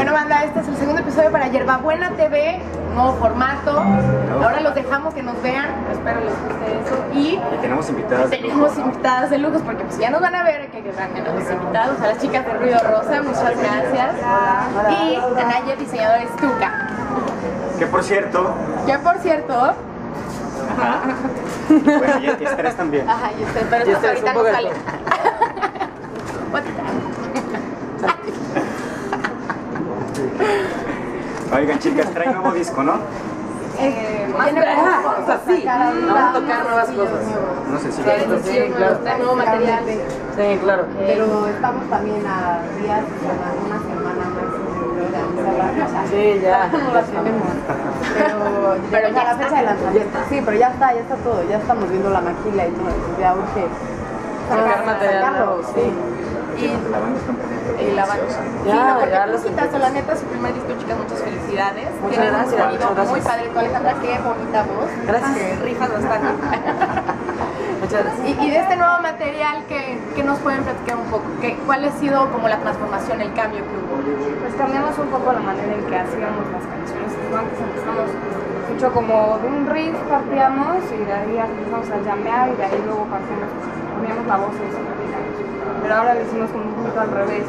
Bueno, banda, este es el segundo episodio para Yerbabuena TV, nuevo formato. Ahora los dejamos que nos vean, espero les guste eso. Y tenemos invitadas de lujos. Tenemos invitadas de lujos, porque pues ya nos van a ver, que van a los invitados, a las chicas de Ruido Rosa, muchas gracias. Y a Nayer, diseñador Stuka. Que por cierto... Ajá. Bueno, y estrés también. Ajá, y estrés, pero esto ahorita no sale. Oigan, chicas, traen nuevo disco, ¿no? Sí, vamos a tocar nuevas cosas. No sé si nuevo material. Sí, claro. Pero estamos también a días, una semana más. Sí, ya. Pero ya la fecha de lanzamiento. Sí, pero ya está todo. Ya estamos viendo la maquila y todo. Ya urge sacar material. Sí. Y la banda. Ya, porque Musitas, la neta, su primer disco, chicas, muchas felicidades. Muchas gracias. Muy padre, tú, Alejandra, qué bonita voz. Gracias. Que rifas bastante. Muchas gracias. Y de este nuevo material, ¿qué nos pueden platicar un poco? ¿Cuál ha sido como la transformación, el cambio que hubo? Pues cambiamos un poco la manera en que hacíamos las canciones. Antes empezamos mucho como de un riff, partíamos, y de ahí empezamos a llamear, y de ahí luego partíamos, cambiamos la voz y eso. Pero ahora lo hicimos como un poquito al revés.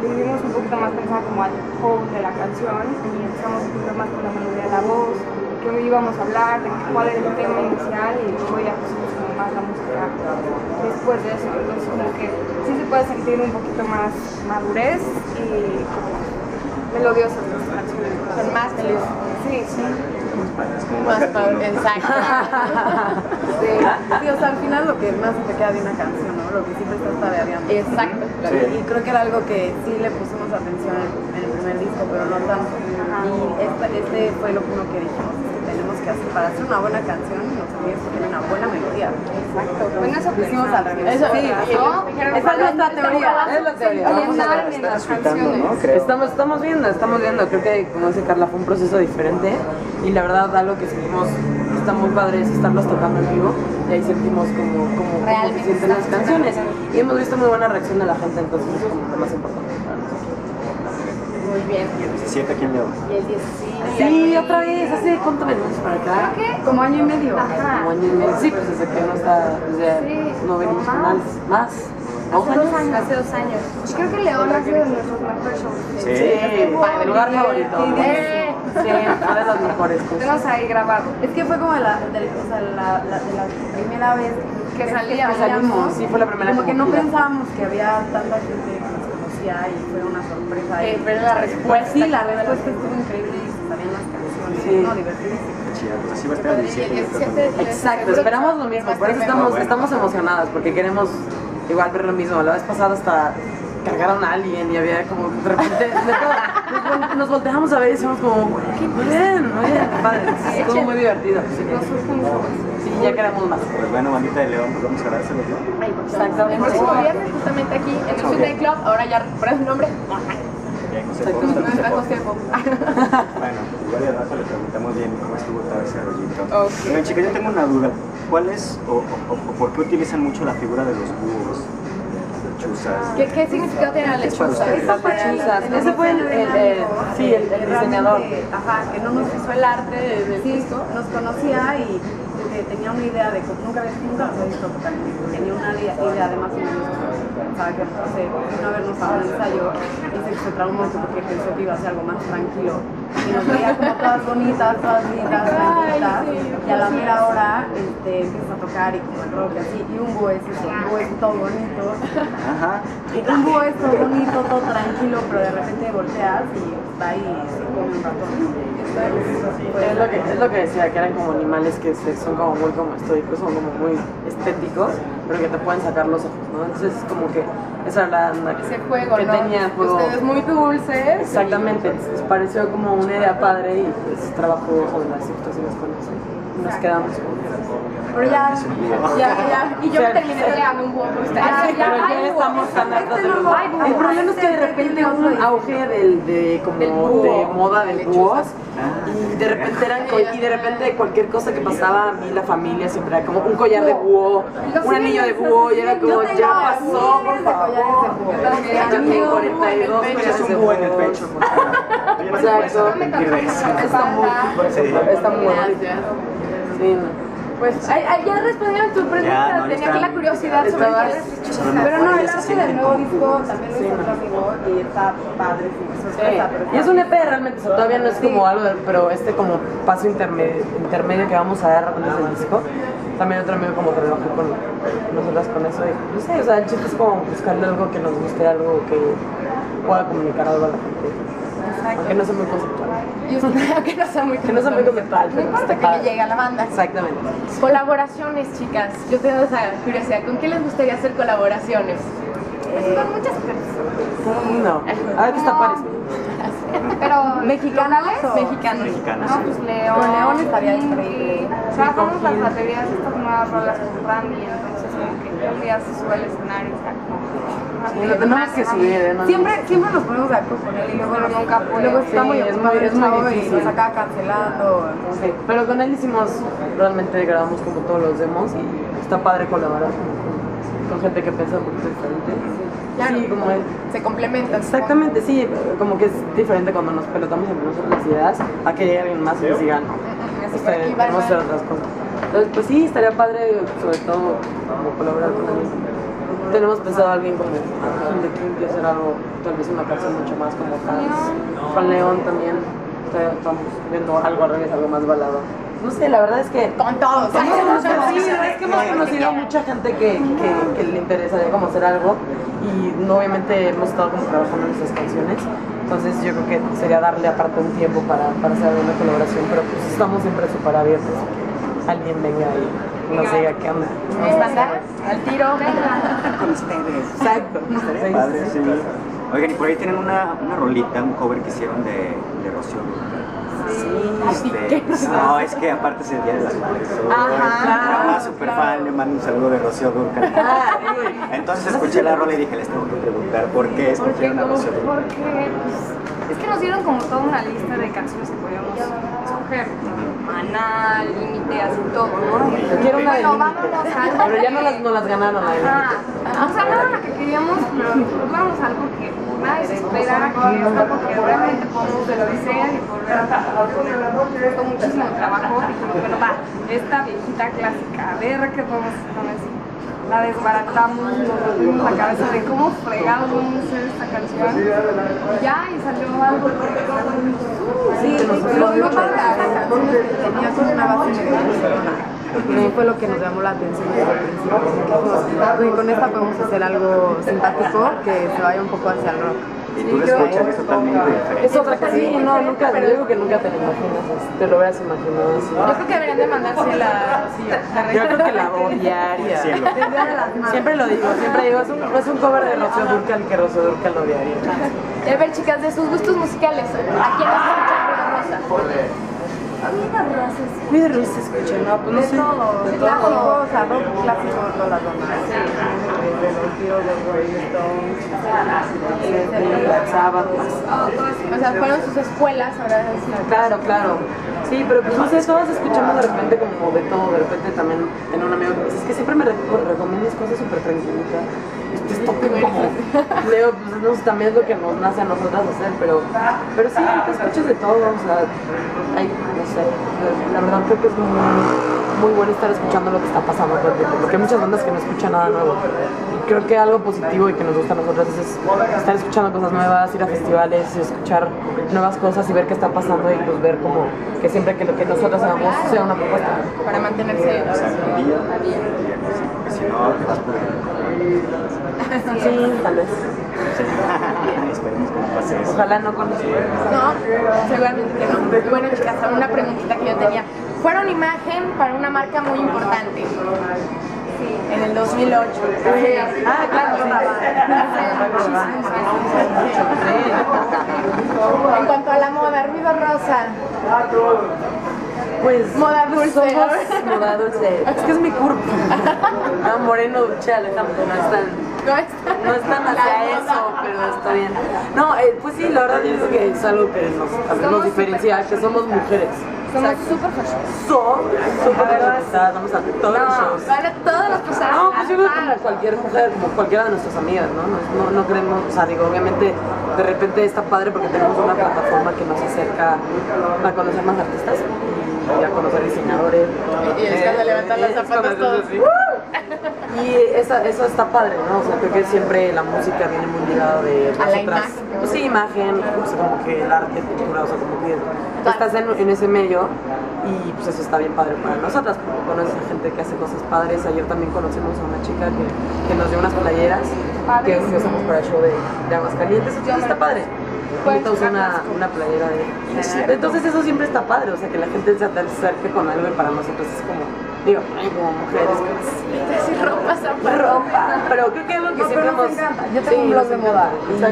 Lo hicimos un poquito más pensado como al pop de la canción y empezamos un poquito más con la melodía de la voz, qué íbamos a hablar, de cuál era el tema inicial y luego ya pusimos como más la música después de eso. Entonces como que sí se puede sentir un poquito más madurez y como melodiosa de las canciones. Son más melodiosas. Sí, sí. Exacto. Sí, o sea, al final lo que más te queda de una canción, ¿no? Lo que siempre estás tarareando. Exacto. Sí. Y creo que era algo que sí le pusimos atención en el primer disco, pero no tanto. Ajá. Y este fue lo primero que dijimos, que tenemos que hacer para hacer una buena canción, nos teníamos que tener una buena melodía. Exacto. Bueno, eso lo hicimos al revés. Eso, sí, ¿no? Esa es nuestra teoría. Es la teoría. Vamos a ver, estamos viendo, creo que, como dice Carla, fue un proceso diferente. Y la verdad, algo que sentimos que está muy padre es estarlos tocando en vivo, y ahí sentimos como se sienten las canciones. Y hemos visto muy buena reacción de la gente, entonces eso es lo más importante para nosotros. Muy bien. ¿Y el 17 quién le va? Y el 17. Sí, otra vez, hace cuánto venimos para acá. ¿Qué? Como año y medio. Ajá. Como año y medio. Sí, pues desde que uno está, no venimos más. Hace dos años. Creo que León ha sido de nuestros mejores shows. Sí, el lugar favorito. Sí, una de las mejores cosas. Tenemos ahí grabado. Es que fue como la primera vez que salíamos. Sí, fue la primera vez. Como que no pensábamos que había tanta gente que nos conocía y fue una sorpresa. Pero la respuesta. Sí, la respuesta estuvo increíble y salían las canciones. Sí. No, divertidísimo. Así va a estar el 17. Exacto, esperamos lo mismo. Por eso estamos emocionadas, porque queremos igual ver lo mismo. La vez pasada hasta cargaron a alguien y había como de repente nos volteamos a ver y decimos como qué bien, padre, estuvo muy divertido. Sí, ya queremos más. Pues bueno, bandita de León, pues vamos a agradérselo, ¿no? Exactamente. El próximo viernes justamente aquí en el Sunday Club, ahora ya por el nombre. Bueno, igual de rato le preguntamos bien cómo estuvo todo ese rollito. Bueno, chicas, yo tengo una duda. ¿Cuál es o por qué utilizan mucho la figura de los búhos? ¿Qué significado tiene la lechuza? Ese fue el diseñador. Ajá, que no nos hizo el arte del disco, nos conocía y tenía una idea de cómo nunca nos había visto tocar. Tenía una idea de más o menos. Pensaba que no sé, una vez nos pagó un ensayo y se traumó mucho porque pensó que iba a ser algo más tranquilo. Y nos veía como todas bonitas. Y a la mera hora empieza a tocar y como el rock y así. Y un búho es eso, un búho es todo bonito. Ajá. Y un búho es todo bonito, todo tranquilo, pero de repente volteas y está ahí como un ratón. Es lo que decía, que eran como animales que son como muy estoicos, son como muy estéticos, pero que te pueden sacar los ojos, ¿no? Entonces es como que esa era la ese juego, que ¿no? tenía juego. Ustedes muy dulces. Exactamente, les pareció como una idea padre y pues trabajo con las situaciones con eso. Nos quedamos con eso. pero ya. Y yo me terminé peleando un poco. Ya estamos hablando de los. El problema es que de repente hubo un auge de moda del búho. Y de repente cualquier cosa que pasaba, a mí la familia siempre era como un collar de búho, un anillo de búho, y era como, ya pasó, por favor. Yo tengo 42 collares de búho en el pecho. Exacto. Está muy bueno. Pues ya respondieron tu pregunta, tenía que la curiosidad sobre qué. Pero no, el arte del nuevo disco también lo hizo otro amigo y está padre. Y es un EP realmente, todavía no es como algo, pero este como paso intermedio que vamos a dar desde el disco. También otro amigo como trabajó con nosotras con eso y no sé, o sea, el chiste es como buscarle algo que nos guste, algo que pueda comunicar algo a la gente. Aunque no sea muy conceptual. Aunque no sea muy conceptual. No importa que le llegue a la banda. Exactamente. Colaboraciones, chicas. Yo tengo esa curiosidad. ¿Con qué les gustaría hacer colaboraciones? Con muchas personas. No. A ver qué está parecido. Pero mexicanas. No, pues León estaría increíble. Trabajamos las baterías estas nuevas rolas con Randy, entonces como que un día se sube al escenario. Siempre nos ponemos de acuerdo con él y luego nunca fue. Luego está muy difícil y nos acaba cancelando. Sí, pero con él hicimos, realmente grabamos como todos los demos y está padre colaborar con gente que piensa muy diferente. Claro, sí, como él. Se complementan. Exactamente, sí, como que es diferente cuando nos pelotamos en nosotros las ideas a que llegue alguien más y nos diga, no, podemos hacer otras cosas. Entonces, pues sí, estaría padre, sobre todo, colaborar con él. Tenemos pensado a alguien con el que quiere hacer algo, tal vez una canción mucho más como fans. Con León también, estamos viendo algo al revés, algo más balado. No sé, la verdad es que... Con todos. Es que hemos conocido a mucha gente que le interesaría como hacer algo y obviamente hemos estado como trabajando en nuestras canciones. Entonces yo creo que sería darle aparte un tiempo para hacer alguna colaboración, pero pues estamos siempre súper abiertos. Alguien venga ahí. No sé, ¿qué onda? Al tiro. Con ustedes. Exacto. Padre, sí. Oigan, y por ahí tienen una rolita, un cover que hicieron de Rocío Durán. Sí. No, es que aparte es el Día de las Madres. Ajá. Súper fan, le mando un saludo de Rocío Durán. Entonces escuché la rola y dije, les tengo que preguntar por qué escucharon a Rocío Durán. Porque es que nos dieron como toda una lista de canciones que podíamos escoger. Maná, Límite, así todo, ¿no? Quiero una de Límite. Pero ya no las ganaron. O sea, no era la que queríamos, pero vamos algo que nadie se esperara, que es algo que realmente podemos desear y volver a trabajar. Me costó muchísimo trabajo, dijimos, bueno, va, esta viejita clásica, a ver qué podemos hacer con eso. La desbaratamos, nos rompimos la cabeza de cómo fregados vamos a hacer esta canción. Y ya, y salió algo. Sí, lo padre de las canciones que tenía con una base de fue lo que nos llamó la atención desde el principio. Y con esta podemos hacer algo simpático que se vaya un poco hacia el rock. Y tú lo escuchas, es totalmente diferente. Es otra cosa, sí, no, nunca, pero digo que nunca te lo imaginas, te lo hubieras imaginado así. Yo creo que deberían de mandarse la yo creo que la odiaría. Siempre lo digo, es un cover de Rocío Dúrcal que Rocío Dúrcal lo odiaría. Y a ver, chicas, de sus gustos musicales, ¿a quién escuchan Ruido Rosa? A mí también se escucha, ¿no? Pues no sé. De todo. O sea, rock clásico de toda la zona. Desde los tiros de Rolling Stones, sábados. O sea, fueron sus escuelas, ahora sí. Claro. Sí, pero pues no sé, todas escuchamos de repente como de todo. De repente también en un amigo que dice, es que siempre me recomiendas cosas súper tranquilitas. Esto toque como... Leo, pues también es lo que nos nace a nosotras hacer, pero sí, te escuchas de todo, o sea... Hay, no sé, la verdad creo que es muy bueno estar escuchando lo que está pasando todo el tiempo, porque hay muchas bandas que no escuchan nada nuevo. Y creo que algo positivo y que nos gusta a nosotras es estar escuchando cosas nuevas, ir a festivales, escuchar nuevas cosas y ver qué está pasando y pues ver como que siempre que lo que nosotras hagamos sea una propuesta. Para mantenerse... O sea, porque si no, ¿qué vas a poder? Sí, tal vez. Ojalá no conozcan. No, seguramente que no. Bueno, chicas, una preguntita que yo tenía. Fueron imagen para una marca muy importante. Sí. En el 2008. Claro. En cuanto a la moda, Ruido Rosa. pues... Moda dulce. Somos moda dulce. Es que es mi curva. No, Moreno, Duche, Alejandro, no están hacia eso, pero está bien. No, pues sí, la verdad es que es algo que nos diferencia, que somos mujeres. Somos súper fachos. Vamos a todos los shows. Van a todos los pasados. No, pues yo creo que como cualquier mujer, como cualquiera de nuestras amigas, ¿no? No creemos, o sea, digo, obviamente de repente está padre porque tenemos una plataforma que nos acerca a conocer más artistas y a conocer diseñadores. Y es que levantan las zapatas todos. Y eso está padre, ¿no? O sea, creo que siempre la música viene muy ligada de nosotras. A la imagen. Pues sí, imagen, pues como que el arte, cultura, o sea, como que estás en ese medio y pues eso está bien padre para nosotras, porque conoces a gente que hace cosas padres. Ayer también conocimos a una chica que nos dio unas playeras que usamos para el show de Aguascalientes, entonces está padre. Ahorita usé una playera de... Entonces eso siempre está padre, o sea, que la gente se acerque con algo y para nosotros es como... Digo, como mujeres, pues... Sí, ropa. Pero creo que es algo que siempre hemos... Yo tengo un blog de moda, o sea,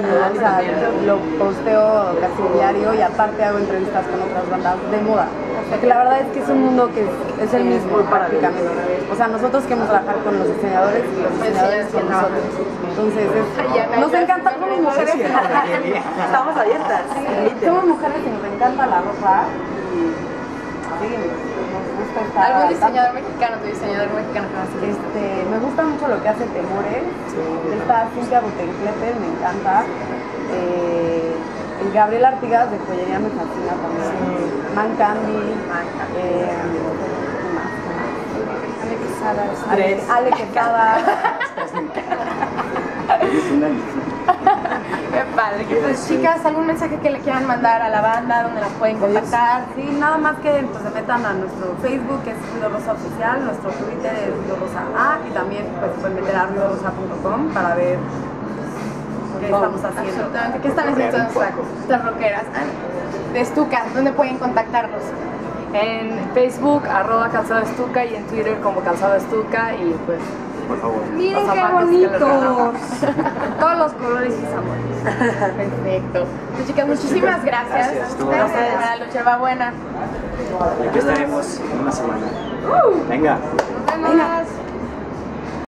lo posteo casi diario y aparte hago entrevistas con otras bandas de moda. O sea, que la verdad es que es un mundo que es el mismo prácticamente. O sea, nosotros queremos trabajar con los diseñadores y los diseñadores con nosotros. Entonces, nos encanta como mujeres. Estamos abiertas. Somos mujeres que nos encanta la ropa y... ¿Algún diseñador mexicano, tu diseñador mexicano que hace esto? Me gusta mucho lo que hace Temore, esta Cintia Butenclete, me encanta. El Gabriel Artigas de joyería me fascina también. Mancandi. Ale Quesada. Qué padre. Pues chicas, ¿algún mensaje que le quieran mandar a la banda, donde la pueden contactar? Sí, nada más que pues, se metan a nuestro Facebook, que es Ruido Rosa Oficial, nuestro Twitter es Ruido Rosa A, y también pues, pueden meter a ruidorosa.com para ver qué estamos haciendo. Absolutamente. ¿Qué están haciendo nuestras rockeras de Stuka? ¿Dónde pueden contactarlos? En Facebook, @Calzado Stuka, y en Twitter como Calzado Stuka, y pues... Por favor. Miren qué bonitos. Todos los colores y sabores. Perfecto. Pues chicas, muchísimas gracias. Gracias para la lucha. Yerbabuena. Y aquí estaremos en una semana. Venga. Nos vemos.